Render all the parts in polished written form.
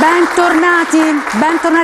Bentornati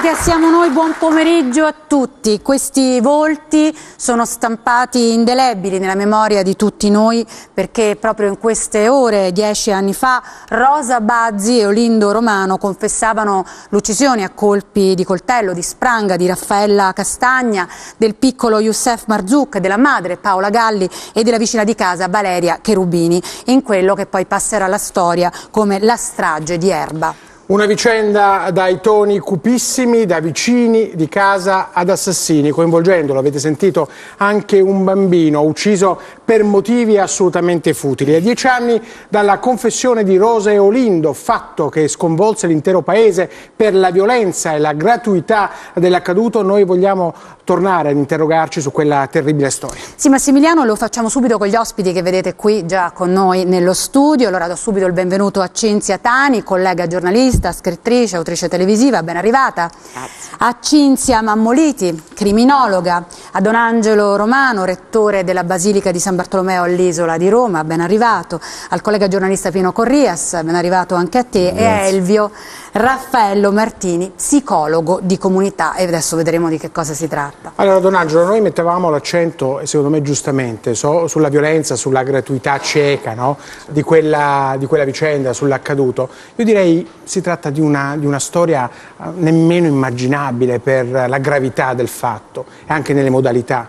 a Siamo Noi, buon pomeriggio a tutti. Questi volti sono stampati indelebili nella memoria di tutti noi perché proprio in queste ore, 10 anni fa, Rosa Bazzi e Olindo Romano confessavano l'uccisione a colpi di coltello, di spranga, di Raffaella Castagna, del piccolo Youssef Marzouk, della madre Paola Galli e della vicina di casa Valeria Cherubini, in quello che poi passerà alla storia come la strage di Erba. Una vicenda dai toni cupissimi, da vicini di casa ad assassini, coinvolgendo, l'avete sentito, anche un bambino ucciso per motivi assolutamente futili. A 10 anni dalla confessione di Rosa e Olindo, fatto che sconvolse l'intero paese per la violenza e la gratuità dell'accaduto, noi vogliamo tornare ad interrogarci su quella terribile storia. Sì, Massimiliano, lo facciamo subito con gli ospiti che vedete qui già con noi nello studio. Allora do subito il benvenuto a Cinzia Tani, collega giornalista, scrittrice, autrice televisiva, ben arrivata. Grazie. A Cinzia Mammoliti, criminologa, a Don Angelo Romano, rettore della Basilica di San Bartolomeo all'Isola di Roma, ben arrivato, al collega giornalista Pino Corrias, ben arrivato anche a te. Grazie. E a Elvio Raffaello Martini, psicologo di comunità, e adesso vedremo di che cosa si tratta. Allora Don Angelo, noi mettevamo l'accento, secondo me giustamente, sulla violenza, sulla gratuità cieca, no? di quella vicenda, sull'accaduto. Io direi si tratta di una storia nemmeno immaginabile per la gravità del fatto e anche nelle modalità.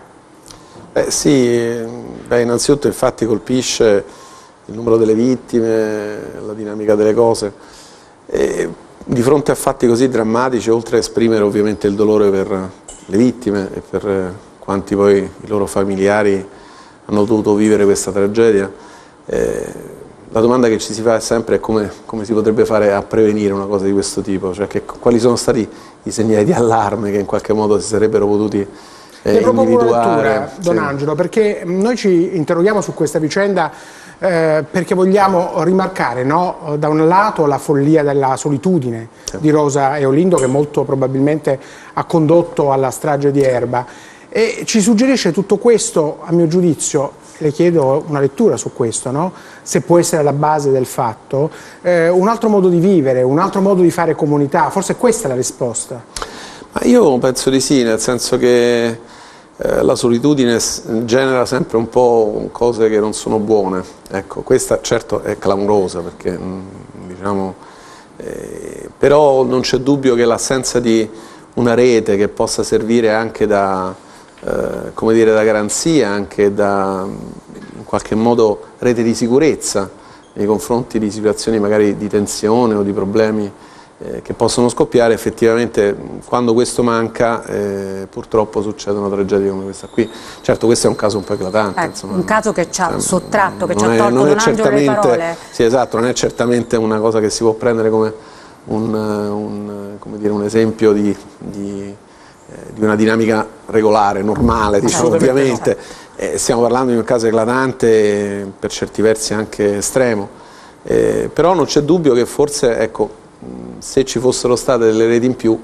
Sì, innanzitutto infatti colpisce il numero delle vittime, la dinamica delle cose. E di fronte a fatti così drammatici, oltre a esprimere ovviamente il dolore per le vittime e per quanti poi i loro familiari hanno dovuto vivere questa tragedia, la domanda che ci si fa è sempre come si potrebbe fare a prevenire una cosa di questo tipo, cioè quali sono stati i segnali di allarme che in qualche modo si sarebbero potuti individuare. Don Angelo, perché noi ci interroghiamo su questa vicenda perché vogliamo rimarcare, no? Da un lato la follia della solitudine di Rosa e Olindo, che molto probabilmente ha condotto alla strage di Erba, e ci suggerisce tutto questo, a mio giudizio, le chiedo una lettura su questo, no? Se può essere la base del fatto, un altro modo di vivere, un altro modo di fare comunità, forse questa è la risposta. Ma io penso di sì, nel senso che la solitudine genera sempre un po' cose che non sono buone, ecco, questa certo è clamorosa, perché diciamo, però non c'è dubbio che l'assenza di una rete che possa servire anche da... come dire, da garanzia, anche da in qualche modo rete di sicurezza nei confronti di situazioni magari di tensione o di problemi che possono scoppiare, effettivamente quando questo manca purtroppo succede una tragedia come questa qui. Certo, questo è un caso un po' eclatante, insomma, un caso che ci ha sottratto, che ci ha tolto Don Angelo le parole. Sì, esatto, non è certamente una cosa che si può prendere come un esempio di una dinamica regolare, normale, diciamo, ovviamente. Stiamo parlando di un caso eclatante, per certi versi anche estremo, però non c'è dubbio che forse, ecco, se ci fossero state delle reti in più,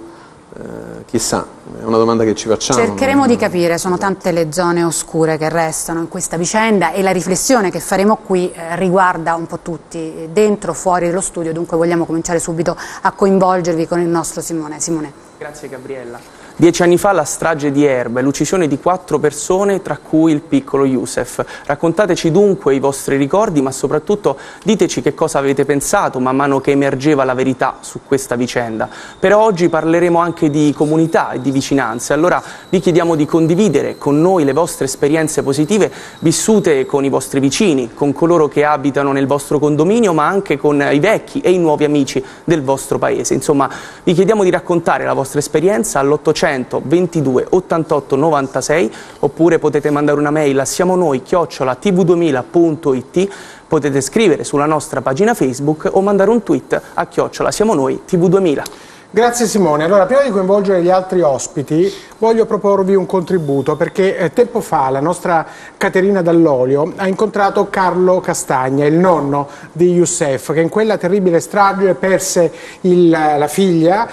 chissà, è una domanda che ci facciamo. Cercheremo di capire, sono tante le zone oscure che restano in questa vicenda e la riflessione che faremo qui riguarda un po' tutti, dentro, fuori dello studio, dunque vogliamo cominciare subito a coinvolgervi con il nostro Simone. Simone. Grazie Gabriella. 10 anni fa la strage di Erba, l'uccisione di 4 persone, tra cui il piccolo Youssef. Raccontateci dunque i vostri ricordi, ma soprattutto diteci che cosa avete pensato man mano che emergeva la verità su questa vicenda. Però oggi parleremo anche di comunità e di vicinanze, allora vi chiediamo di condividere con noi le vostre esperienze positive vissute con i vostri vicini, con coloro che abitano nel vostro condominio, ma anche con i vecchi e i nuovi amici del vostro paese. Insomma, vi chiediamo di raccontare la vostra esperienza all'800 22 88 96, oppure potete mandare una mail a siamonoi@tv2000.it, potete scrivere sulla nostra pagina Facebook o mandare un tweet a @siamonoi tv2000. Grazie Simone. Allora, prima di coinvolgere gli altri ospiti, voglio proporvi un contributo, perché tempo fa la nostra Caterina Dall'Olio ha incontrato Carlo Castagna, il nonno di Youssef, che in quella terribile strage perse la figlia,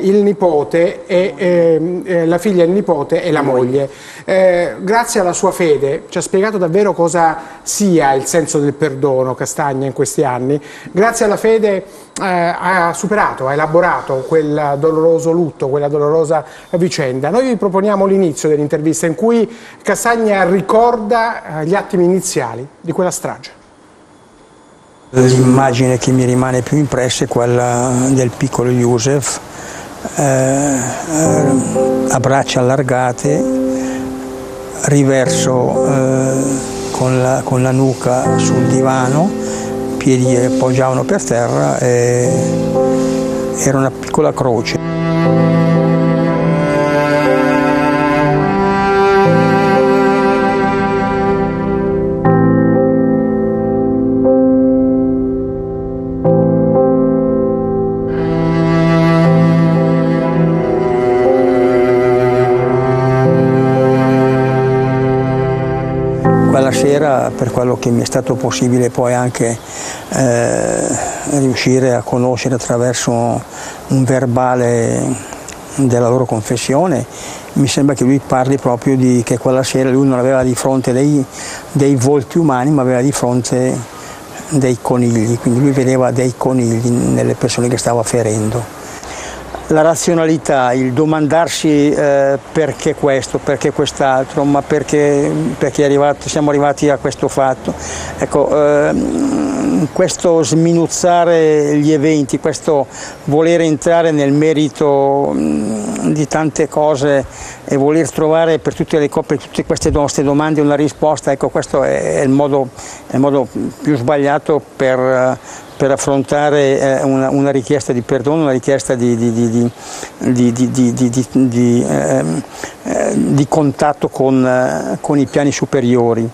il nipote e la figlia, il nipote e la moglie. Grazie alla sua fede ci ha spiegato davvero cosa sia il senso del perdono Castagna in questi anni. Grazie alla fede ha superato, ha elaborato quel doloroso lutto, quella dolorosa vicenda. Noi vi proponiamo l'inizio dell'intervista in cui Castagna ricorda gli attimi iniziali di quella strage. L'immagine che mi rimane più impressa è quella del piccolo Youssef, a braccia allargate, riverso con la nuca sul divano, piedi che poggiavano per terra, e era una piccola croce. Per quello che mi è stato possibile poi anche riuscire a conoscere attraverso un verbale della loro confessione, mi sembra che lui parli proprio di che quella sera lui non aveva di fronte dei volti umani, ma aveva di fronte dei conigli, quindi lui vedeva dei conigli nelle persone che stava ferendo. La razionalità, il domandarsi perché questo, perché quest'altro, ma perché siamo arrivati a questo fatto. Ecco, questo sminuzzare gli eventi, questo voler entrare nel merito di tante cose e voler trovare per tutte queste nostre domande una risposta, ecco, questo è il modo più sbagliato per affrontare una richiesta di perdono, una richiesta di contatto con i piani superiori.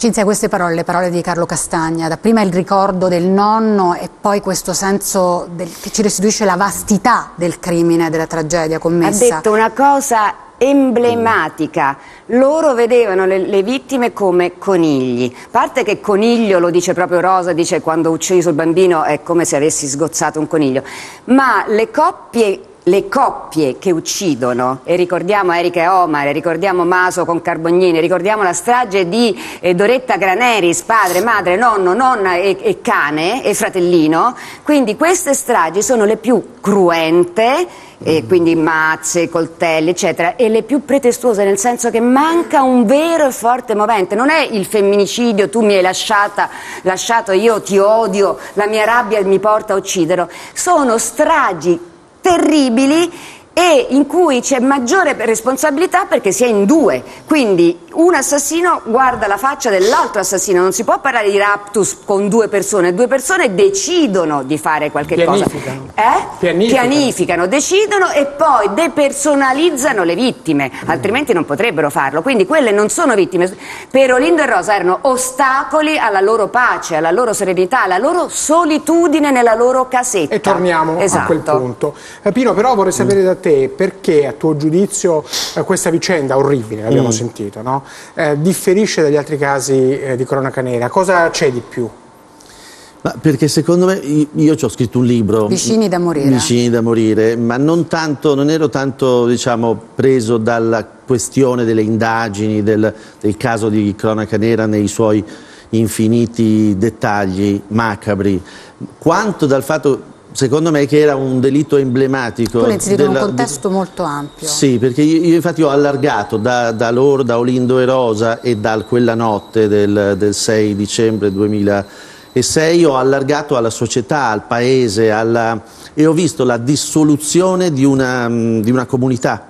Cinzia, queste parole, le parole di Carlo Castagna, da prima il ricordo del nonno e poi questo senso che ci restituisce la vastità del crimine, della tragedia commessa. Ha detto una cosa emblematica, loro vedevano le vittime come conigli, a parte che coniglio lo dice proprio Rosa, dice quando ho ucciso il bambino è come se avessi sgozzato un coniglio, ma le coppie che uccidono, e ricordiamo Erika e Omar, ricordiamo Maso con Carbognini, ricordiamo la strage di Doretta Graneris, padre, madre, nonno, nonna e cane e fratellino, quindi queste stragi sono le più cruente, e quindi mazze, coltelli eccetera, e le più pretestuose, nel senso che manca un vero e forte movente. Non è il femminicidio, tu mi hai lasciato, io ti odio, la mia rabbia mi porta a ucciderlo, sono stragi terribili e in cui c'è maggiore responsabilità perché si è in due, quindi un assassino guarda la faccia dell'altro assassino, non si può parlare di raptus con due persone decidono di fare qualche cosa. Pianificano, decidono e poi depersonalizzano le vittime, altrimenti non potrebbero farlo, quindi quelle non sono vittime, per Olindo e Rosa erano ostacoli alla loro pace, alla loro serenità, alla loro solitudine nella loro casetta. E torniamo a quel punto. Pino, però vorrei sapere da te perché a tuo giudizio questa vicenda orribile, l'abbiamo sentito, no? Differisce dagli altri casi di cronaca nera? Cosa c'è di più? Ma perché secondo me, io ci ho scritto un libro, Vicini da morire, ma non ero tanto diciamo, preso dalla questione delle indagini, del caso di cronaca nera nei suoi infiniti dettagli macabri, quanto dal fatto, secondo me, che era un delitto emblematico. Tu pensi in un contesto molto ampio. Sì, perché io infatti ho allargato da loro, da Olindo e Rosa e da quella notte del 6 dicembre 2006, ho allargato alla società, al paese, e ho visto la dissoluzione di una comunità.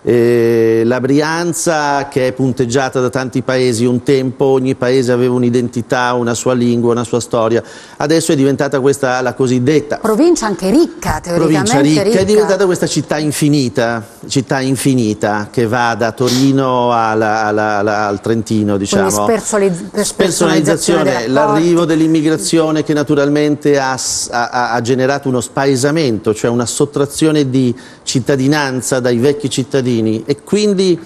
La Brianza, che è punteggiata da tanti paesi, un tempo ogni paese aveva un'identità, una sua lingua, una sua storia, adesso è diventata questa la cosiddetta provincia anche ricca, teoricamente provincia ricca. È diventata questa città infinita che va da Torino al Trentino, diciamo. Spersonalizzazione, l'arrivo dell'immigrazione che naturalmente ha generato uno spaesamento, cioè una sottrazione di cittadinanza dai vecchi cittadini, e quindi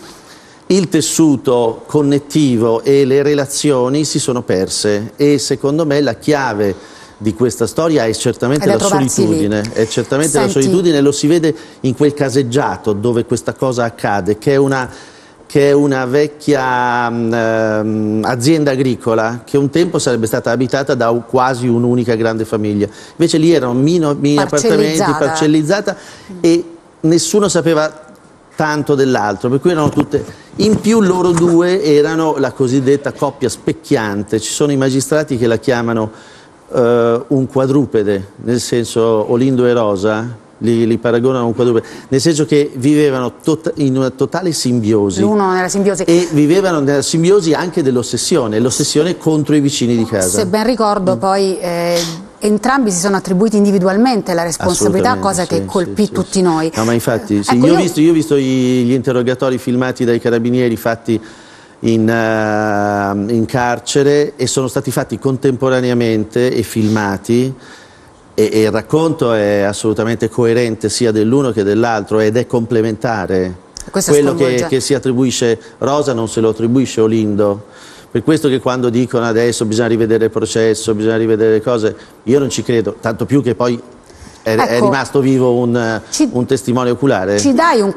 il tessuto connettivo e le relazioni si sono perse, e secondo me la chiave di questa storia è certamente la solitudine, la solitudine, lo si vede in quel caseggiato dove questa cosa accade, che è una che è una vecchia azienda agricola che un tempo sarebbe stata abitata da quasi un'unica grande famiglia. Invece lì erano mini appartamenti, parcellizzata, e nessuno sapeva tanto dell'altro, per cui erano tutte... In più loro due erano la cosiddetta coppia specchiante. Ci sono i magistrati che la chiamano un quadrupede, nel senso Olindo e Rosa... Li paragonano a un quadrupede, nel senso che vivevano in una totale simbiosi. L'uno nella simbiosi. E vivevano nella simbiosi anche dell'ossessione, l'ossessione contro i vicini di casa. Se ben ricordo poi entrambi si sono attribuiti individualmente la responsabilità, cosa che colpì tutti noi. No, ma infatti, sì, ecco, io ho visto gli interrogatori filmati dai carabinieri fatti in carcere, e sono stati fatti contemporaneamente e filmati. E il racconto è assolutamente coerente sia dell'uno che dell'altro, ed è complementare. Quello che si attribuisce Rosa non se lo attribuisce Olindo. Per questo che quando dicono adesso bisogna rivedere il processo, bisogna rivedere le cose, io non ci credo, tanto più che poi è rimasto vivo un testimone oculare. Ci dai un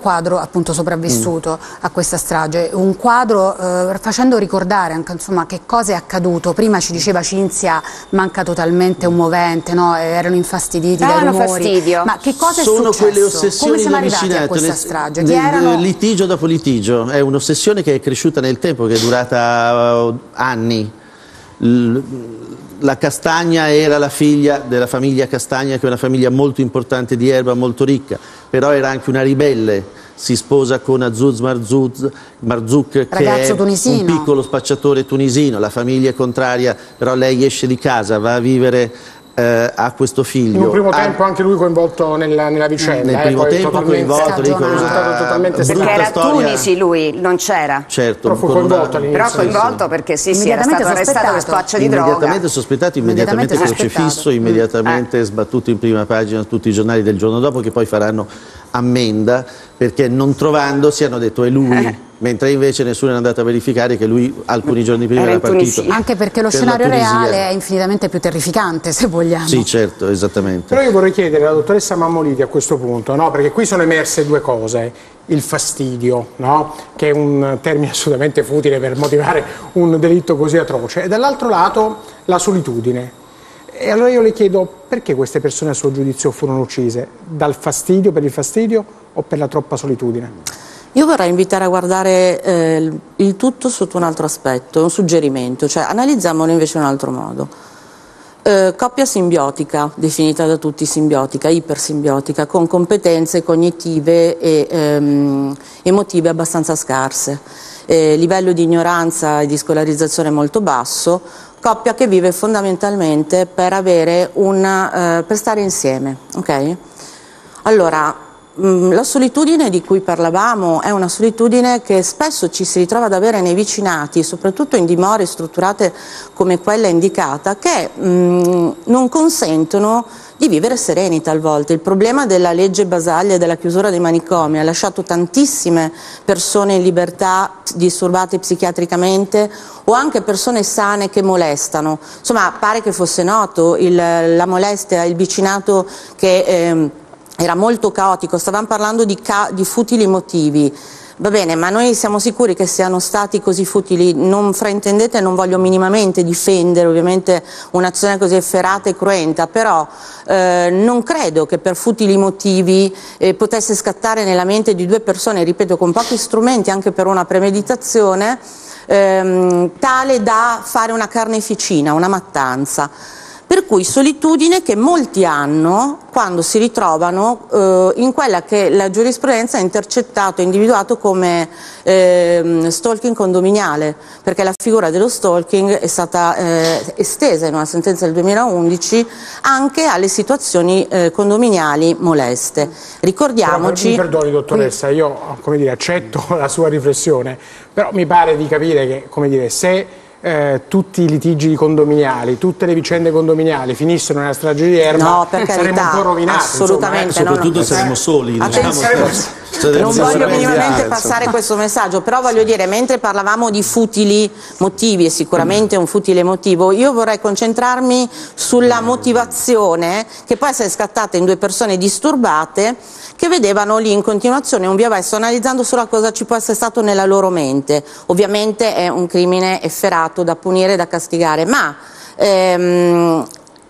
quadro appunto sopravvissuto a questa strage, un quadro facendo ricordare anche insomma che cosa è accaduto. Prima ci diceva Cinzia, manca totalmente un movente, no? Erano infastiditi dai rumori. Ma che cosa è successo? Sono quelle ossessioni. Come siamo arrivati a questa strage? Litigio dopo litigio, è un'ossessione che è cresciuta nel tempo, che è durata anni. La Castagna era la figlia della famiglia Castagna, che è una famiglia molto importante di Erba, molto ricca, però era anche una ribelle. Si sposa con Azuz Marzouk, che è un piccolo spacciatore tunisino. La famiglia è contraria, però lei esce di casa, va a vivere a questo figlio. In un primo tempo anche lui coinvolto nella vicenda. Nel primo tempo coinvolto, perché era a Tunisi lui, non c'era. Certo, però fu coinvolto perché sì, era stato arrestato per spaccio di droga. Immediatamente sospettato, immediatamente crocifisso, immediatamente sbattuto in prima pagina tutti i giornali del giorno dopo, che poi faranno ammenda, perché non trovandosi hanno detto è lui. Mentre invece nessuno è andato a verificare che lui alcuni giorni prima era partito. Anche perché lo scenario reale è infinitamente più terrificante, se vogliamo. Sì, certo, esattamente. Però io vorrei chiedere alla dottoressa Mammoliti a questo punto, no? Perché qui sono emerse due cose. Il fastidio, no? Che è un termine assolutamente futile per motivare un delitto così atroce. E dall'altro lato la solitudine. E allora io le chiedo, perché queste persone a suo giudizio furono uccise? Dal fastidio, per il fastidio, o per la troppa solitudine? Io vorrei invitare a guardare il tutto sotto un altro aspetto, un suggerimento, cioè analizziamolo invece in un altro modo. Coppia simbiotica, definita da tutti simbiotica, ipersimbiotica, con competenze cognitive e emotive abbastanza scarse, livello di ignoranza e di scolarizzazione molto basso, coppia che vive fondamentalmente per avere per stare insieme, ok? Allora, la solitudine di cui parlavamo è una solitudine che spesso ci si ritrova ad avere nei vicinati, soprattutto in dimore strutturate come quella indicata, che non consentono di vivere sereni talvolta. Il problema della legge Basaglia e della chiusura dei manicomi ha lasciato tantissime persone in libertà, disturbate psichiatricamente, o anche persone sane che molestano. Insomma, pare che fosse noto la molestia, il vicinato che... era molto caotico, stavamo parlando di futili motivi, va bene, ma noi siamo sicuri che siano stati così futili? Non fraintendete, non voglio minimamente difendere ovviamente un'azione così efferata e cruenta, però non credo che per futili motivi potesse scattare nella mente di due persone, ripeto, con pochi strumenti, anche per una premeditazione, tale da fare una carneficina, una mattanza. Per cui solitudine che molti hanno quando si ritrovano in quella che la giurisprudenza ha intercettato e individuato come stalking condominiale, perché la figura dello stalking è stata estesa in una sentenza del 2011 anche alle situazioni condominiali moleste. Ricordiamoci... Mi perdoni dottoressa, io accetto la sua riflessione, però mi pare di capire che se tutti i litigi condominiali, tutte le vicende condominiali finissero nella strage di Erba, no, saremmo un po' rovinati. Assolutamente, insomma, soprattutto no, saremmo soli. Non voglio minimamente passare questo messaggio, però voglio dire, mentre parlavamo di futili motivi, e sicuramente un futile motivo, io vorrei concentrarmi sulla motivazione che poi si è scattata in due persone disturbate che vedevano lì in continuazione un via vai, sto analizzando solo cosa ci può essere stato nella loro mente. Ovviamente è un crimine efferato da punire, da castigare, ma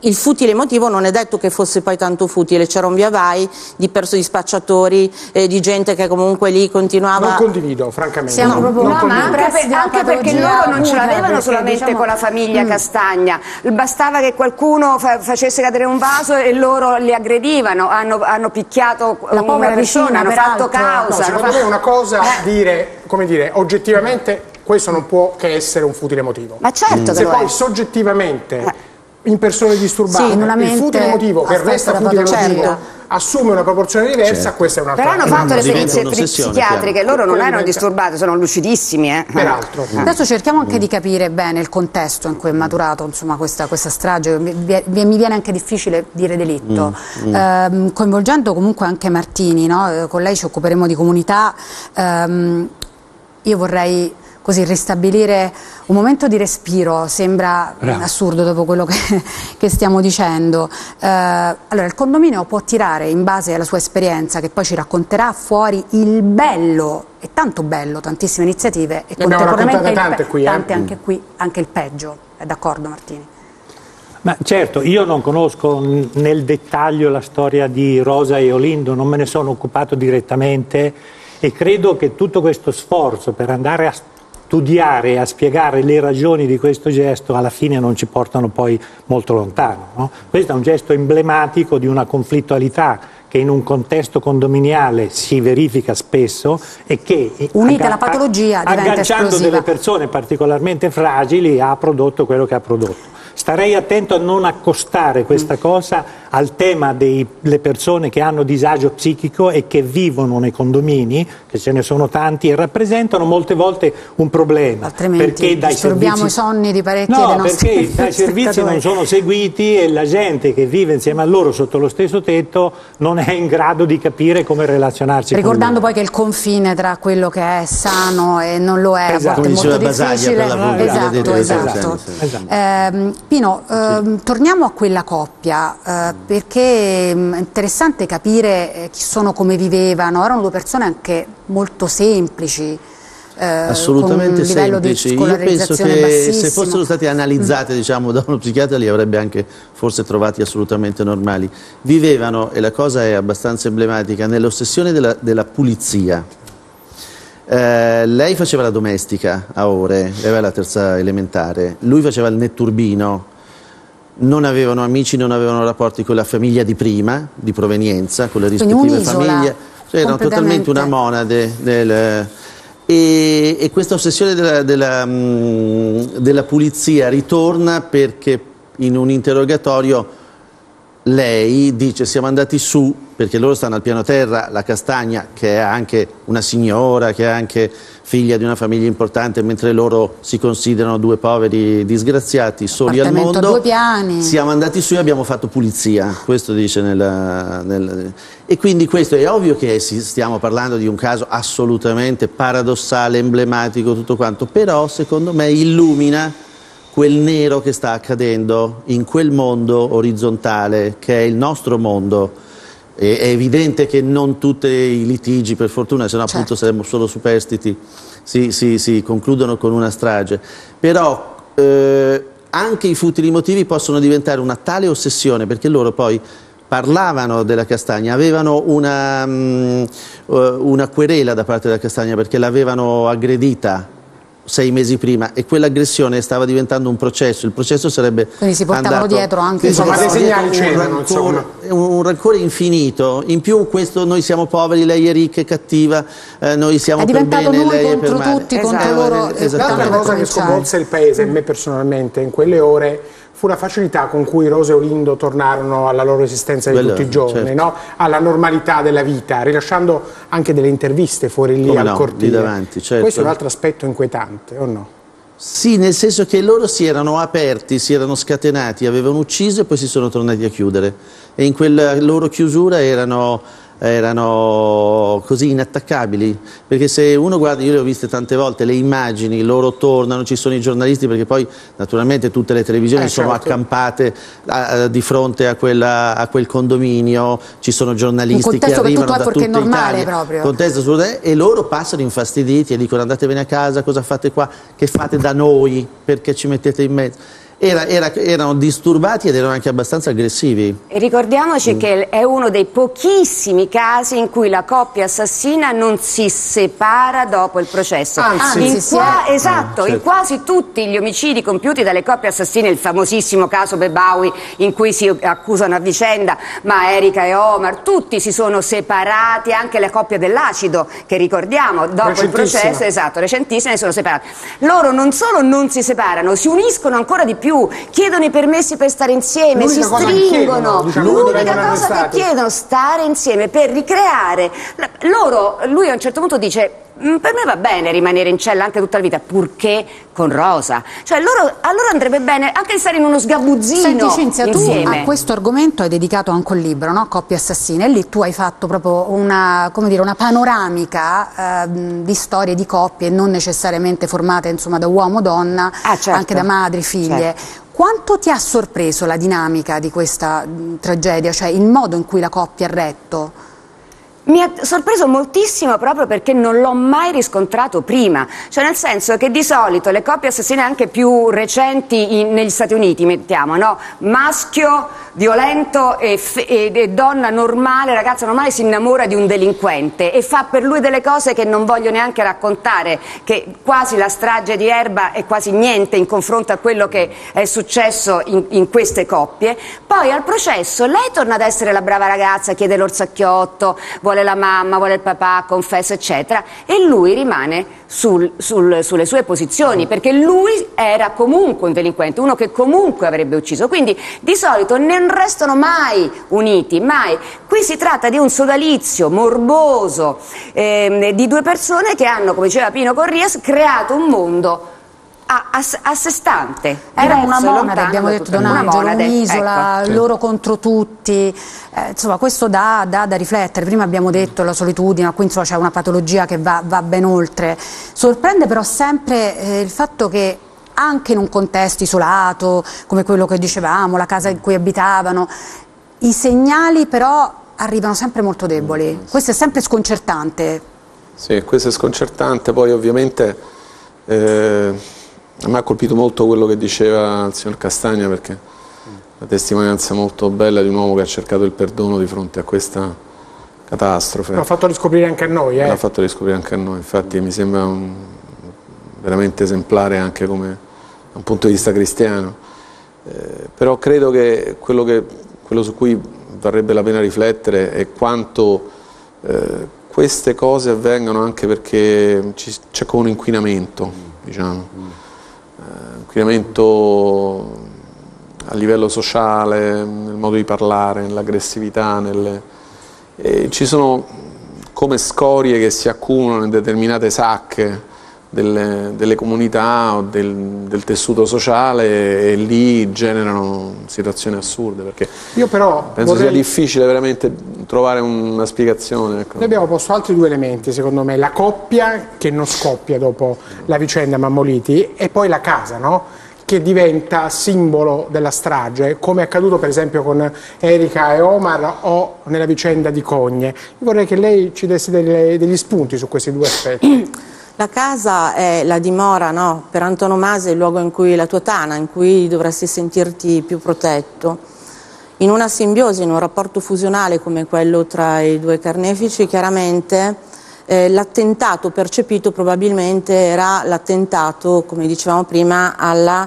il futile motivo non è detto che fosse poi tanto futile. C'era un via vai di spacciatori, di gente che comunque lì continuava. Non condivido, francamente. Siamo proprio no, ma anche perché loro non ce l'avevano solamente, diciamo, con la famiglia Castagna. Bastava che qualcuno facesse cadere un vaso e loro li aggredivano. Hanno picchiato la povera persona, hanno fatto causa. No, secondo me è una cosa dire, come dire, oggettivamente questo non può che essere un futile motivo. Ma certo che se poi è soggettivamente in persone disturbate, sì, il futile motivo che resta futile motivo assume una proporzione diversa, certo. Questa è una cosa. Però hanno fatto le esperienze psichiatriche, loro non erano disturbati, sono lucidissimi. Peraltro. Adesso cerchiamo anche di capire bene il contesto in cui è maturato, insomma, questa strage. Mi viene anche difficile dire delitto. Coinvolgendo comunque anche Martini, no? Con lei ci occuperemo di comunità. Io vorrei così ristabilire un momento di respiro, sembra assurdo dopo quello che stiamo dicendo. Allora, il condominio può tirare, in base alla sua esperienza, che poi ci racconterà, fuori il bello, e tanto bello, tantissime iniziative, e contemporaneamente tante anche qui, anche il peggio. È d'accordo, Martini? Ma certo, io non conosco nel dettaglio la storia di Rosa e Olindo, non me ne sono occupato direttamente, e credo che tutto questo sforzo per andare a studiare e a spiegare le ragioni di questo gesto alla fine non ci portano poi molto lontano, no? Questo è un gesto emblematico di una conflittualità che in un contesto condominiale si verifica spesso e che, unita alla patologia, agganciando delle persone particolarmente fragili, ha prodotto quello che ha prodotto. Starei attento a non accostare questa cosa al tema delle persone che hanno disagio psichico e che vivono nei condomini, che ce ne sono tanti e rappresentano molte volte un problema. Altrimenti disturbiamo i sonni di parecchi dei nostri spettatori. No, perché i servizi non sono seguiti e la gente che vive insieme a loro sotto lo stesso tetto non è in grado di capire come relazionarsi con loro. Ricordando poi che il confine tra quello che è sano e non lo è, è molto difficile. Esatto. Pino, torniamo a quella coppia, perché è interessante capire chi sono, come vivevano. Erano due persone anche molto semplici, assolutamente semplici. Io penso che se fossero state analizzate diciamo, da uno psichiatra, li avrebbe anche forse trovati assolutamente normali. Vivevano, e la cosa è abbastanza emblematica, nell'ossessione della pulizia. Lei faceva la domestica a ore, aveva la terza elementare, lui faceva il netturbino, non avevano amici, non avevano rapporti con la famiglia di prima, di provenienza, con le rispettive famiglie, cioè, erano totalmente una monade e questa ossessione della pulizia ritorna perché in un interrogatorio lei dice: siamo andati su, perché loro stanno al piano terra, la Castagna, che è anche una signora, che è anche figlia di una famiglia importante, mentre loro si considerano due poveri disgraziati soli al mondo. Due piani. Siamo andati su e abbiamo fatto pulizia, questo dice e quindi questo è ovvio che stiamo parlando di un caso assolutamente paradossale, emblematico, tutto quanto, però secondo me illumina quel nero che sta accadendo in quel mondo orizzontale che è il nostro mondo. È evidente che non tutti i litigi, per fortuna, se no appunto saremmo solo superstiti, si concludono con una strage, però anche i futili motivi possono diventare una tale ossessione, perché loro poi parlavano della Castagna, avevano una querela da parte della Castagna perché l'avevano aggredita 6 mesi prima, e quell'aggressione stava diventando un processo. Il processo sarebbe quindi si portavano dietro anche un rancore infinito. In più questo: noi siamo poveri, lei è ricca e cattiva, noi siamo per bene, lei è per male. È diventato lui contro tutti, contro loro. L'altra cosa che sconvolse il paese, e me personalmente, in quelle ore, fu la facilità con cui Rosa e Olindo tornarono alla loro esistenza di tutti i giorni, no? Alla normalità della vita, rilasciando anche delle interviste fuori lì al cortile. Lì davanti, certo. Questo è un altro aspetto inquietante, o no? Sì, nel senso che loro si erano aperti, si erano scatenati, avevano ucciso e poi si sono tornati a chiudere. E in quella loro chiusura erano così inattaccabili, perché se uno guarda, io le ho viste tante volte, le immagini, loro tornano, ci sono i giornalisti, perché poi naturalmente tutte le televisioni sono certo. accampate di fronte a quel condominio, ci sono giornalisti che arrivano da tutta Italia, contesto, e loro passano infastiditi e dicono andatevene a casa, cosa fate qua, che fate da noi, perché ci mettete in mezzo. Erano disturbati ed erano anche abbastanza aggressivi. E ricordiamoci che è uno dei pochissimi casi in cui la coppia assassina non si separa dopo il processo. Anzi, in quasi tutti gli omicidi compiuti dalle coppie assassine, il famosissimo caso Bebawi in cui si accusano a vicenda, ma Erika e Omar, tutti si sono separati, anche la coppia dell'acido che ricordiamo dopo il processo, esatto, recentissima, si sono separati. Loro non solo non si separano, si uniscono ancora di più. Chiedono i permessi per stare insieme, si stringono, l'unica cosa che chiedono, stare insieme per ricreare loro. Lui a un certo punto dice: per me va bene rimanere in cella anche tutta la vita, purché con Rosa. Cioè loro, allora andrebbe bene anche stare in uno sgabuzzino. Senti Cinzia, insieme. Tu a questo argomento hai dedicato anche un libro, no? Coppie assassine, e lì tu hai fatto proprio una, come dire, una panoramica di storie di coppie non necessariamente formate insomma da uomo-donna, certo. anche da madri, figlie. Certo. Quanto ti ha sorpreso la dinamica di questa tragedia, cioè il modo in cui la coppia ha retto? Mi ha sorpreso moltissimo proprio perché non l'ho mai riscontrato prima, cioè nel senso che di solito le coppie assassine anche più recenti negli Stati Uniti, mettiamo, no? Maschio violento e donna normale, ragazza normale si innamora di un delinquente e fa per lui delle cose che non voglio neanche raccontare, che quasi la strage di Erba è quasi niente in confronto a quello che è successo in queste coppie. Poi al processo lei torna ad essere la brava ragazza, chiede l'orsacchiotto, vuole la mamma, vuole il papà, confessa, eccetera, e lui rimane sulle sue posizioni, perché lui era comunque un delinquente, uno che comunque avrebbe ucciso, quindi di solito non restano mai uniti, mai. Qui si tratta di un sodalizio morboso di due persone che hanno, come diceva Pino Corrias, creato un mondo a sé stante. Era una monade, abbiamo detto, Don Angelo, un'isola, ecco. loro contro tutti, insomma questo da riflettere. Prima abbiamo detto la solitudine, qui insomma c'è una patologia che va ben oltre. Sorprende però sempre il fatto che anche in un contesto isolato come quello che dicevamo, la casa in cui abitavano, i segnali però arrivano sempre molto deboli. Questo è sempre sconcertante. Sì, questo è sconcertante. Poi ovviamente a me ha colpito molto quello che diceva il signor Castagna, perché la testimonianza molto bella di un uomo che ha cercato il perdono di fronte a questa catastrofe. L'ha fatto riscoprire anche a noi. L'ha fatto riscoprire anche a noi, infatti mi sembra veramente esemplare anche come da un punto di vista cristiano. Però credo che quello su cui varrebbe la pena riflettere è quanto queste cose avvengano anche perché c'è come un inquinamento, diciamo. Inquinamento a livello sociale, nel modo di parlare, nell'aggressività, ci sono come scorie che si accumulano in determinate sacche delle comunità o del tessuto sociale, e lì generano situazioni assurde, perché io però penso sia difficile veramente trovare una spiegazione, ecco. Noi abbiamo posto altri due elementi, secondo me: la coppia che non scoppia dopo la vicenda Mammoliti, e poi la casa, no? Che diventa simbolo della strage, come è accaduto per esempio con Erika e Omar o nella vicenda di Cogne. Io vorrei che lei ci desse degli spunti su questi due aspetti. La casa è la dimora, no? Per antonomasia, il luogo in cui la tua tana, in cui dovresti sentirti più protetto. In una simbiosi, in un rapporto fusionale come quello tra i due carnefici, chiaramente l'attentato percepito probabilmente era l'attentato, come dicevamo prima, alla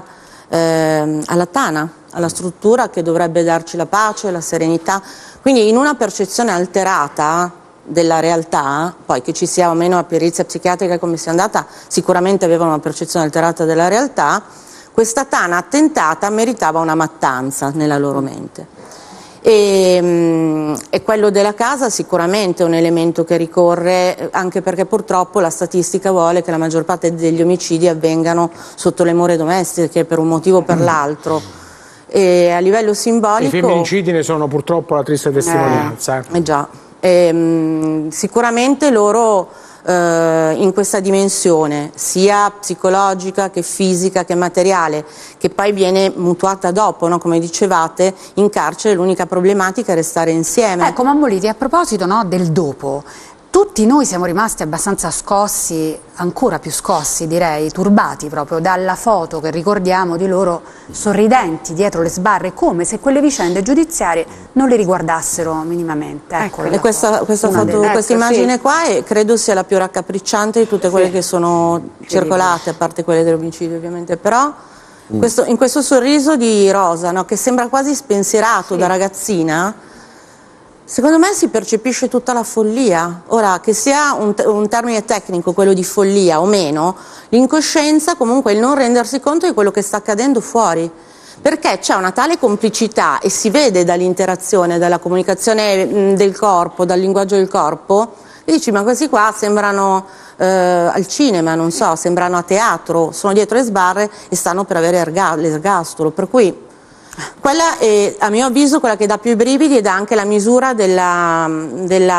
tana, alla struttura che dovrebbe darci la pace, la serenità. Quindi in una percezione alterata della realtà, poi che ci sia o meno la perizia psichiatrica come sia andata, sicuramente avevano una percezione alterata della realtà, questa tana attentata meritava una mattanza nella loro mente. E quello della casa sicuramente è un elemento che ricorre, anche perché purtroppo la statistica vuole che la maggior parte degli omicidi avvengano sotto le mura domestiche per un motivo o per l'altro. E a livello simbolico i femminicidi ne sono purtroppo la triste testimonianza. Già. Sicuramente loro in questa dimensione sia psicologica che fisica che materiale, che poi viene mutuata dopo, no? Come dicevate, in carcere l'unica problematica è restare insieme. Ecco, Mammoliti, a proposito, no, del dopo, tutti noi siamo rimasti abbastanza scossi, ancora più scossi direi, turbati proprio dalla foto che ricordiamo di loro sorridenti dietro le sbarre, come se quelle vicende giudiziarie non le riguardassero minimamente. Ecco, e questa immagine qua credo sia la più raccapricciante di tutte quelle che sono circolate, a parte quelle dell'omicidio ovviamente, però in questo sorriso di Rosa, no, che sembra quasi spensierato da ragazzina. Secondo me si percepisce tutta la follia. Ora, che sia un termine tecnico, quello di follia o meno, l'incoscienza comunque è il non rendersi conto di quello che sta accadendo fuori. Perché c'è una tale complicità, e si vede dall'interazione, dalla comunicazione del corpo, dal linguaggio del corpo, e dici, ma questi qua sembrano al cinema, non so, sembrano a teatro, sono dietro le sbarre e stanno per avere l'ergastolo, per cui... Quella è, a mio avviso, quella che dà più i brividi e dà anche la misura del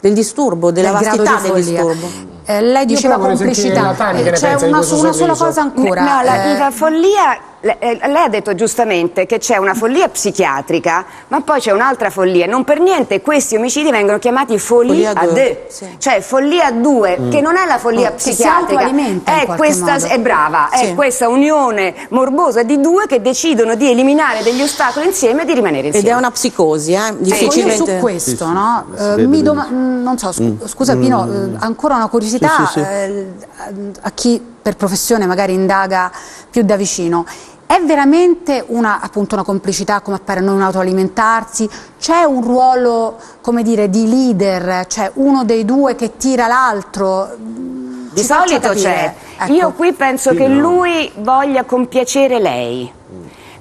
disturbo, della vastità del disturbo. Lei diceva complicità, c'è una sola cosa ancora. No, la follia, lei ha detto giustamente che c'è una follia psichiatrica, ma poi c'è un'altra follia. Non per niente questi omicidi vengono chiamati follia a due, cioè follia a due, che non è la follia psichiatrica, è questa, è brava, è questa unione morbosa di due che decidono di eliminare degli ostacoli insieme e di rimanere insieme. Ed è una psicosi, difficilmente. Io su questo, no? Non so, scusa Pino, ancora una curiosità. A chi per professione magari indaga più da vicino, è veramente appunto una complicità, come appare a noi, un autoalimentarsi? C'è un ruolo, come dire, di leader, cioè uno dei due che tira l'altro? Di solito c'è, ecco. Io qui penso che lui voglia compiacere lei,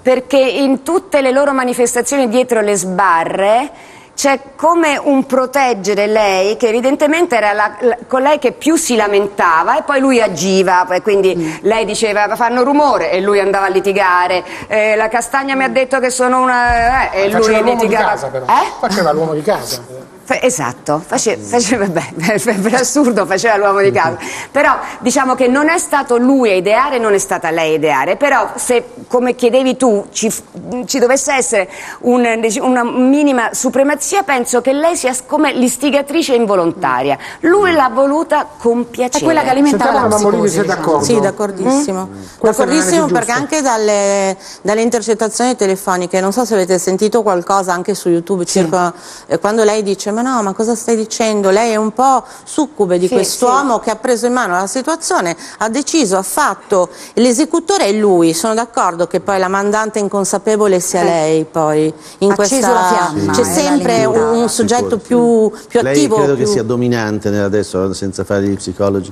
perché in tutte le loro manifestazioni dietro le sbarre c'è come un proteggere lei, che evidentemente era con lei che più si lamentava, e poi lui agiva, e quindi lei diceva fanno rumore e lui andava a litigare, la Castagna mi ha detto che sono una... e lui litigava. Casa, però. Faceva l'uomo di casa. Esatto, faceva, per assurdo faceva l'uomo di casa, però diciamo che non è stato lui a ideare, non è stata lei a ideare, però se, come chiedevi tu, ci dovesse essere una minima supremazia, penso che lei sia come l'istigatrice involontaria, lui l'ha voluta con piacere. È quella che alimenta la psicosi. Sei d'accordo? Sì, d'accordissimo, d'accordissimo, perché anche dalle intercettazioni telefoniche, non so se avete sentito qualcosa anche su YouTube, circa, quando lei dice ma no, ma cosa stai dicendo? Lei è un po' succube di quest'uomo che ha preso in mano la situazione, ha deciso, ha fatto, l'esecutore è lui. Sono d'accordo che poi la mandante inconsapevole sia lei, poi in questa fiamma, c'è sempre un soggetto più attivo. Lei credo che sia dominante adesso, senza fare gli psicologi,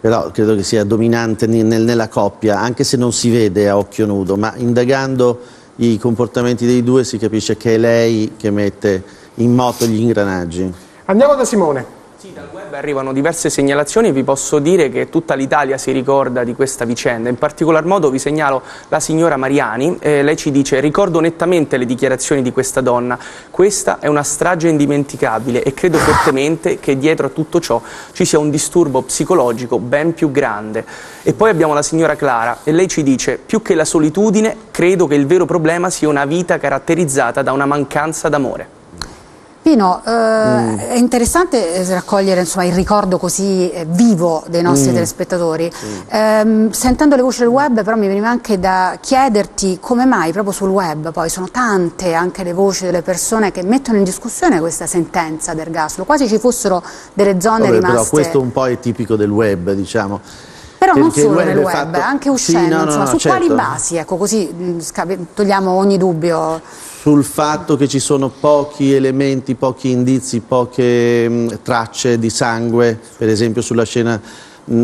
però credo che sia dominante nella coppia, anche se non si vede a occhio nudo, ma indagando i comportamenti dei due si capisce che è lei che mette in moto gli ingranaggi. Andiamo da Simone. Sì, dal web arrivano diverse segnalazioni e vi posso dire che tutta l'Italia si ricorda di questa vicenda. In particolar modo vi segnalo la signora Mariani, lei ci dice: ricordo nettamente le dichiarazioni di questa donna, questa è una strage indimenticabile e credo fortemente che dietro a tutto ciò ci sia un disturbo psicologico ben più grande. E poi abbiamo la signora Clara e lei ci dice: più che la solitudine credo che il vero problema sia una vita caratterizzata da una mancanza d'amore. Pino, è interessante raccogliere, insomma, il ricordo così vivo dei nostri telespettatori. Sentendo le voci del web però mi veniva anche da chiederti come mai proprio sul web poi sono tante anche le voci delle persone che mettono in discussione questa sentenza d'ergastolo, quasi ci fossero delle zone rimaste. Però questo un po' è tipico del web, diciamo. Però non solo nel web, anche uscendo, insomma, su quali basi? Ecco, così togliamo ogni dubbio. Sul fatto che ci sono pochi elementi, pochi indizi, poche tracce di sangue, per esempio sulla scena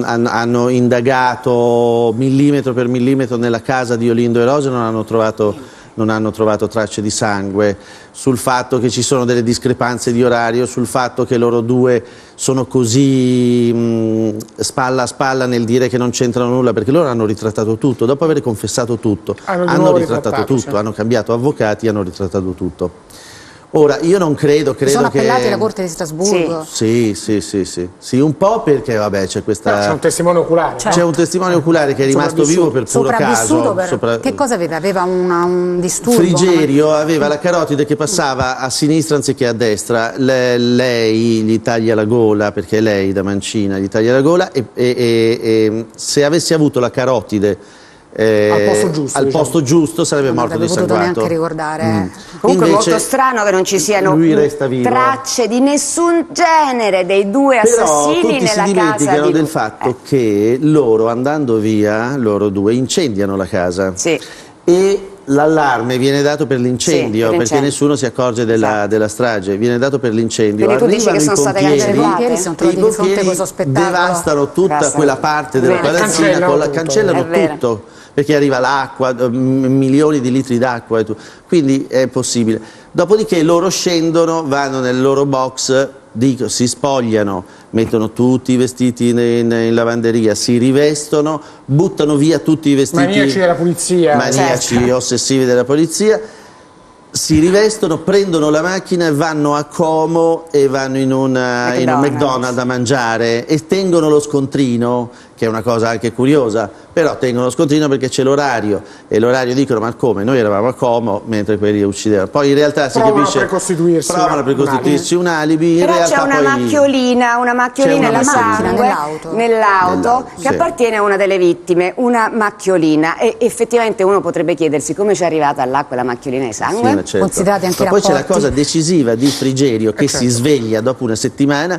hanno indagato millimetro per millimetro nella casa di Olindo e Rosa e non hanno trovato non hanno trovato tracce di sangue, sul fatto che ci sono delle discrepanze di orario, sul fatto che loro due sono così spalla a spalla nel dire che non c'entrano nulla, perché loro hanno ritrattato tutto, dopo aver confessato tutto, hanno ritrattato tutto, cioè. Hanno cambiato avvocati, hanno ritrattato tutto. Ora, io non credo, sono appellati alla Corte di Strasburgo. Sì. Sì, un po' perché, vabbè, c'è questa... C'è un testimone oculare. C'è un testimone oculare che è rimasto vivo per puro caso. Che cosa aveva? Aveva un disturbo? Frigerio aveva la carotide che passava a sinistra anziché a destra. Lei gli taglia la gola, perché lei da mancina gli taglia la gola e se avesse avuto la carotide al posto giusto, sarebbe morto dissanguato. Non l'avevo potuto neanche ricordare. Comunque è molto strano che non ci siano tracce di nessun genere dei due assassini nella casa di lui. Però tutti si dimenticano del fatto che loro, andando via, loro due incendiano la casa. Sì. E l'allarme viene dato per l'incendio, perché nessuno si accorge della strage, viene dato per l'incendio. Quindi tu dici che sono state cancellate? I pompieri devastano tutta quella parte della palazzina, cancellano tutto, perché arriva l'acqua, milioni di litri d'acqua, quindi è possibile. Dopodiché loro scendono, vanno nel loro box, si spogliano, mettono tutti i vestiti in lavanderia, si rivestono, buttano via tutti i vestiti maniaci della polizia, ossessivi della polizia, si rivestono, prendono la macchina e vanno a Como e vanno in un McDonald's a mangiare e tengono lo scontrino, che è una cosa anche curiosa, però tengono lo scontrino perché c'è l'orario e l'orario dicono: ma come, noi eravamo a Como mentre quelli uccidevano. Poi in realtà si capisce, provano a precostituirsi un alibi, però c'è una macchiolina nella macchina, nell'auto, che appartiene a una delle vittime, una macchiolina, e effettivamente uno potrebbe chiedersi come ci è arrivata là quella macchiolina di sangue, considerate anche i rapporti. Ma poi c'è la cosa decisiva di Frigerio, che si sveglia dopo una settimana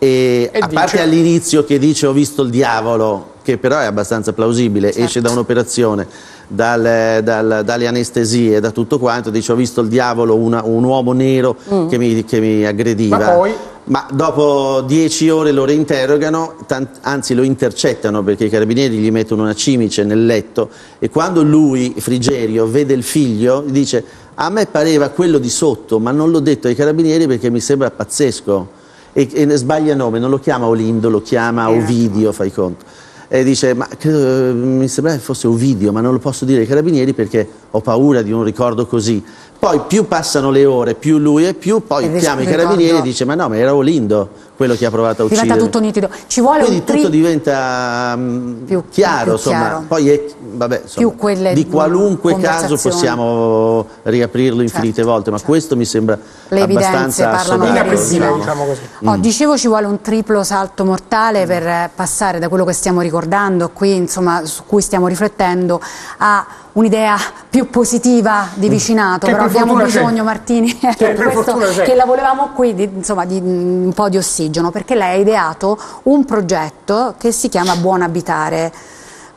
a parte all'inizio che dice ho visto il diavolo, che però è abbastanza plausibile, esce da un'operazione, dalle anestesie, da tutto quanto, dice ho visto il diavolo, un uomo nero che mi aggrediva. Ma dopo 10 ore lo reinterrogano, anzi lo intercettano, perché i carabinieri gli mettono una cimice nel letto, e quando lui, Frigerio, vede il figlio dice: a me pareva quello di sotto, ma non l'ho detto ai carabinieri perché mi sembra pazzesco. E sbaglia nome, non lo chiama Olindo, lo chiama Ovidio, fai conto, e dice: ma credo, mi sembra che fosse Ovidio, ma non lo posso dire ai carabinieri perché ho paura di un ricordo così. Poi più passano le ore, più lui è più, poi chiama i carabinieri e dice: ma no, ma era Olindo quello che ha provato a uccidere. Diventa tutto nitido. Ci vuole quindi tutto diventa chiaro, insomma. Chiaro. Poi di qualunque caso possiamo riaprirlo infinite volte, ma questo mi sembra abbastanza assodato, diciamo così. Dicevo, ci vuole un triplo salto mortale per passare da quello che stiamo ricordando qui, insomma, su cui stiamo riflettendo, a un'idea più positiva di vicinato, però abbiamo bisogno, Martini, che la volevamo qui, insomma, di un po' di ossigeno, perché lei ha ideato un progetto che si chiama Buon Abitare,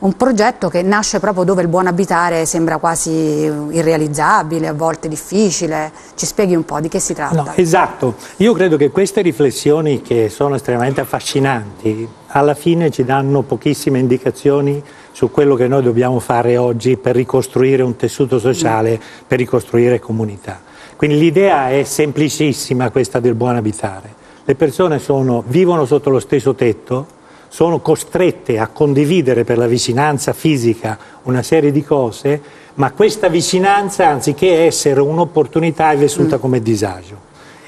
un progetto che nasce proprio dove il buon abitare sembra quasi irrealizzabile, a volte difficile. Ci spieghi un po' di che si tratta? No, esatto, io credo che queste riflessioni, che sono estremamente affascinanti, alla fine ci danno pochissime indicazioni su quello che noi dobbiamo fare oggi per ricostruire un tessuto sociale, per ricostruire comunità. Quindi l'idea è semplicissima, questa del buon abitare. Le persone vivono sotto lo stesso tetto, sono costrette a condividere per la vicinanza fisica una serie di cose, ma questa vicinanza, anziché essere un'opportunità, è vissuta come disagio.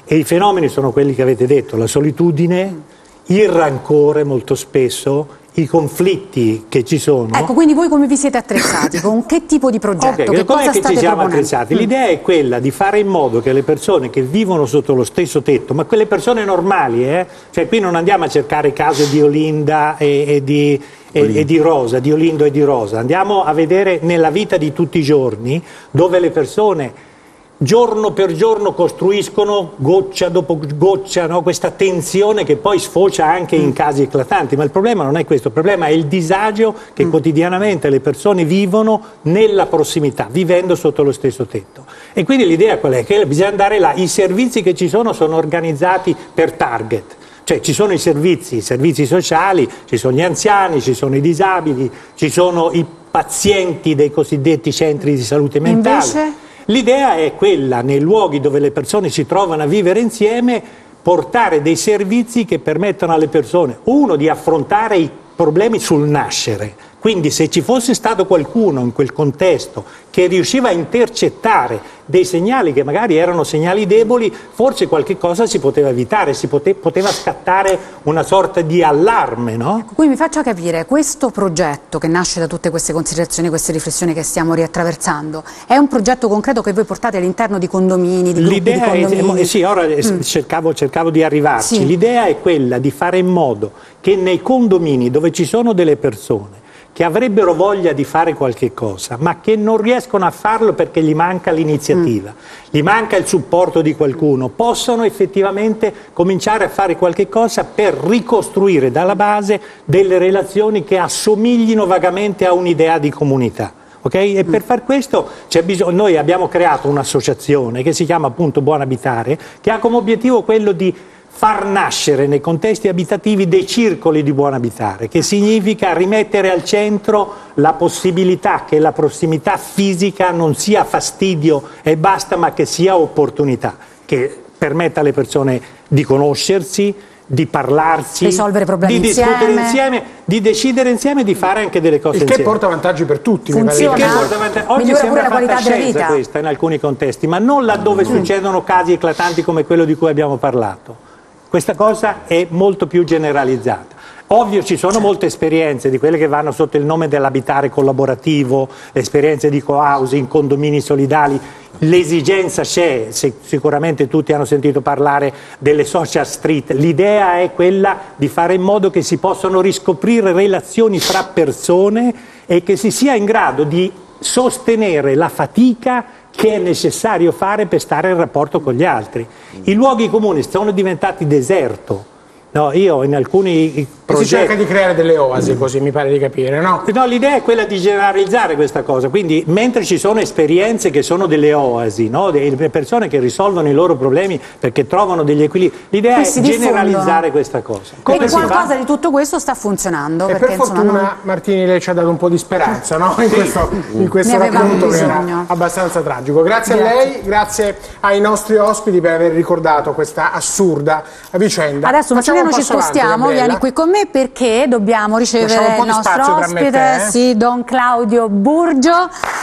E i fenomeni sono quelli che avete detto: la solitudine, il rancore molto spesso, i conflitti che ci sono. Ecco, quindi voi come vi siete attrezzati? Con che tipo di progetto? Come ci siamo attrezzati? L'idea è quella di fare in modo che le persone che vivono sotto lo stesso tetto, ma quelle persone normali, cioè qui non andiamo a cercare case di Olinda e di Rosa, di Olindo e di Rosa, andiamo a vedere nella vita di tutti i giorni, dove le persone giorno per giorno costruiscono goccia dopo goccia, questa tensione che poi sfocia anche in casi eclatanti. Ma il problema non è questo, il problema è il disagio che quotidianamente le persone vivono nella prossimità, vivendo sotto lo stesso tetto. E quindi l'idea qual è? Che bisogna andare là. I servizi che ci sono organizzati per target. Cioè ci sono i servizi sociali, ci sono gli anziani, ci sono i disabili, ci sono i pazienti dei cosiddetti centri di salute mentale. Invece? L'idea è quella, nei luoghi dove le persone si trovano a vivere insieme, portare dei servizi che permettano alle persone, uno, di affrontare i problemi sul nascere. Quindi se ci fosse stato qualcuno in quel contesto che riusciva a intercettare dei segnali che magari erano segnali deboli, forse qualche cosa si poteva evitare, si poteva scattare una sorta di allarme, no? Ecco, qui mi faccia capire, questo progetto che nasce da tutte queste considerazioni, queste riflessioni che stiamo riattraversando, è un progetto concreto che voi portate all'interno di condomini, di gruppi di condomini? Sì, ora cercavo di arrivarci. Sì. L'idea è quella di fare in modo che nei condomini dove ci sono delle persone che avrebbero voglia di fare qualche cosa, ma che non riescono a farlo perché gli manca l'iniziativa, gli manca il supporto di qualcuno, possono effettivamente cominciare a fare qualche cosa per ricostruire dalla base delle relazioni che assomiglino vagamente a un'idea di comunità. Okay? E per far questo c'è bisogno. Noi abbiamo creato un'associazione che si chiama appunto Buon Abitare, che ha come obiettivo quello di far nascere nei contesti abitativi dei circoli di buon abitare, che significa rimettere al centro la possibilità che la prossimità fisica non sia fastidio e basta, ma che sia opportunità, che permetta alle persone di conoscersi, di parlarsi, risolvere problemi di discutere insieme, di decidere insieme, di fare anche delle cose insieme. Il che porta vantaggi per tutti. Funziona, oggi sembra la qualità della vita questa in alcuni contesti, ma non laddove succedono casi eclatanti come quello di cui abbiamo parlato. Questa cosa è molto più generalizzata. Ovvio, ci sono molte esperienze di quelle che vanno sotto il nome dell'abitare collaborativo, esperienze di co-housing, condomini solidali. L'esigenza c'è, sicuramente tutti hanno sentito parlare delle social street. L'idea è quella di fare in modo che si possano riscoprire relazioni fra persone e che si sia in grado di sostenere la fatica che è necessario fare per stare in rapporto con gli altri. I luoghi comuni sono diventati deserto. No, io in alcuni progetti... Si cerca di creare delle oasi, così mi pare di capire, no? No, l'idea è quella di generalizzare questa cosa, quindi mentre ci sono esperienze che sono delle oasi, no? Delle persone che risolvono i loro problemi perché trovano degli equilibri, l'idea è generalizzare questa cosa. Come e qualcosa fa? Di tutto questo sta funzionando. E per fortuna Martini, lei ci ha dato un po' di speranza, no? In questo racconto che era abbastanza tragico. Grazie a lei, grazie ai nostri ospiti per aver ricordato questa assurda vicenda. Adesso facciamo ci spostiamo, vieni qui con me perché dobbiamo ricevere il nostro ospite, Don Claudio Burgio.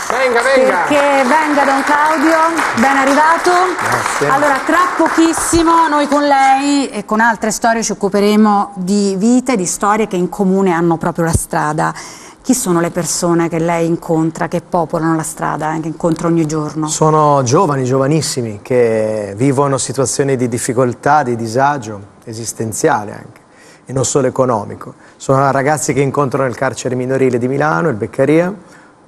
Venga. Perché venga Don Claudio, ben arrivato. Grazie. Allora, tra pochissimo noi con lei e con altre storie ci occuperemo di vite, di storie che in comune hanno proprio la strada. Chi sono le persone che lei incontra, che popolano la strada, che incontra ogni giorno? Sono giovani, giovanissimi, che vivono situazioni di difficoltà, di disagio esistenziale anche, e non solo economico. Sono ragazzi che incontro nel carcere minorile di Milano, il Beccaria,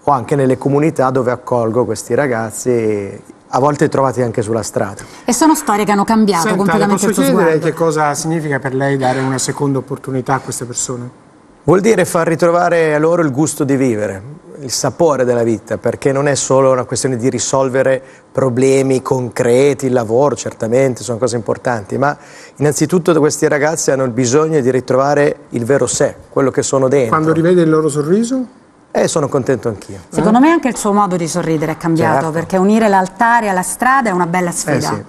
o anche nelle comunità dove accolgo questi ragazzi, a volte trovati anche sulla strada. E sono storie che hanno cambiato completamente il suo sguardo. Posso chiedere che cosa significa per lei dare una seconda opportunità a queste persone? Vuol dire far ritrovare a loro il gusto di vivere, il sapore della vita, perché non è solo una questione di risolvere problemi concreti, il lavoro certamente, sono cose importanti, ma innanzitutto questi ragazzi hanno il bisogno di ritrovare il vero sé, quello che sono dentro. Quando rivede il loro sorriso? Sono contento anch'io. Secondo me anche il suo modo di sorridere è cambiato, perché unire l'altare alla strada è una bella sfida.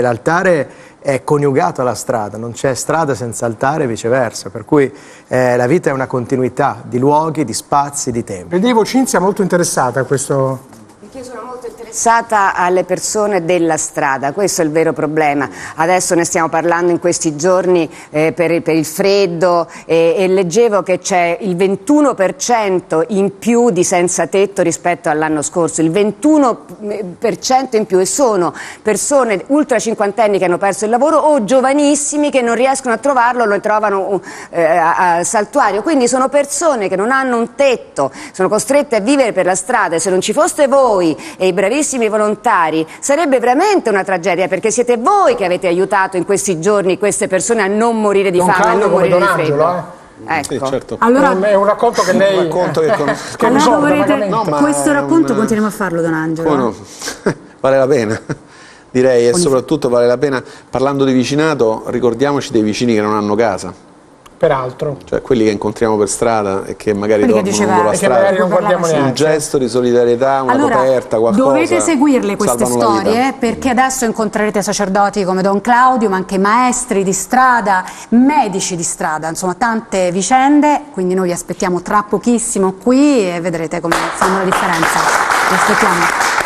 L'altare è coniugato alla strada, non c'è strada senza altare e viceversa, per cui la vita è una continuità di luoghi, di spazi, di tempi. Vedevo Cinzia molto interessata a questo... Io sono molto interessata alle persone della strada, questo è il vero problema. Adesso ne stiamo parlando in questi giorni per il freddo e leggevo che c'è il 21% in più di senza tetto rispetto all'anno scorso, il 21% in più, e sono persone ultra cinquantenni che hanno perso il lavoro o giovanissimi che non riescono a trovarlo, lo trovano a saltuario. Quindi sono persone che non hanno un tetto, sono costrette a vivere per la strada, e se non ci foste voi e i bravissimi volontari sarebbe veramente una tragedia, perché siete voi che avete aiutato in questi giorni queste persone a non morire di fame, a non morire di freddo. Ecco. Certo. Allora, è un racconto che lei questo racconto continuiamo a farlo, Don Angelo. Vale la pena, direi, e soprattutto vale la pena, parlando di vicinato, ricordiamoci dei vicini che non hanno casa. peraltro. Cioè quelli che incontriamo per strada e che magari dormono lungo la strada, non guardiamo neanche. Un gesto di solidarietà, una coperta, qualcosa. Dovete seguirle queste storie, perché adesso incontrerete sacerdoti come Don Claudio, ma anche maestri di strada, medici di strada, insomma tante vicende, quindi noi vi aspettiamo tra pochissimo qui e vedrete come fanno la differenza. Vi aspettiamo.